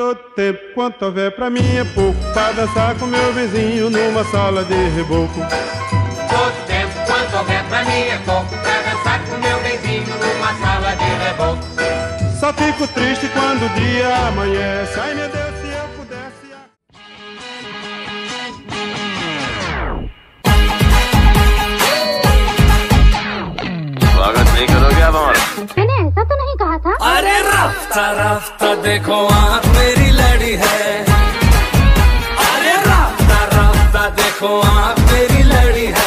Todo tempo quanto houver pra mim é pouco pra dançar com meu vizinho numa sala de reboco. Todo tempo quanto houver pra mim é pouco pra dançar com meu vizinho numa sala de reboco. Só fico triste quando o dia amanhece. Ai meu Deus, se eu pudesse. स्वागत नहीं करोगे अब हमारा? अरे राफ्ता राफ्ता देखो आँख मेरी लड़ी है, अरे राफ्ता राफ्ता देखो आँख मेरी लड़ी है,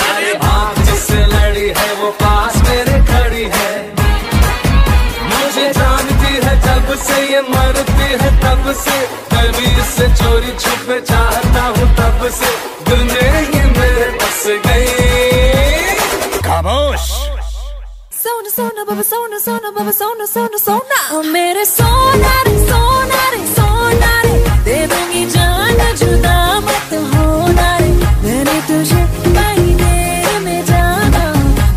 अरे आँख जिससे लड़ी है वो पास मेरे खड़ी है। मुझे जानती है जब से ये मरती है तब से, कभी इससे चोरी छुपे चाहता हूँ तब से, दुनिया ही मेरे बस गई। खामोश सोना सोना बाबा सोना सोना बाबा सोना सोना सोना ओ मेरे सोना रे सोना रे सोना रे, दे दूंगी जान जुदा मत होना रे, मैंने तुझे महीने में जाना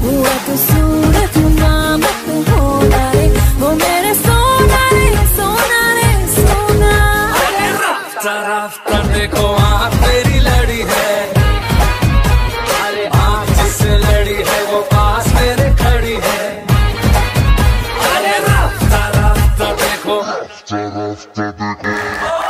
हुआ तो सूरत ना मत होना रे, वो मेरे सोना रे सोना रे सोना। अरे राफ्ता राफ्ता देखो आँख मेरी लड़ी है, अरे आँख जिससे लड़ी है वो पास मेरे खड़ी है। Rafta Rafta.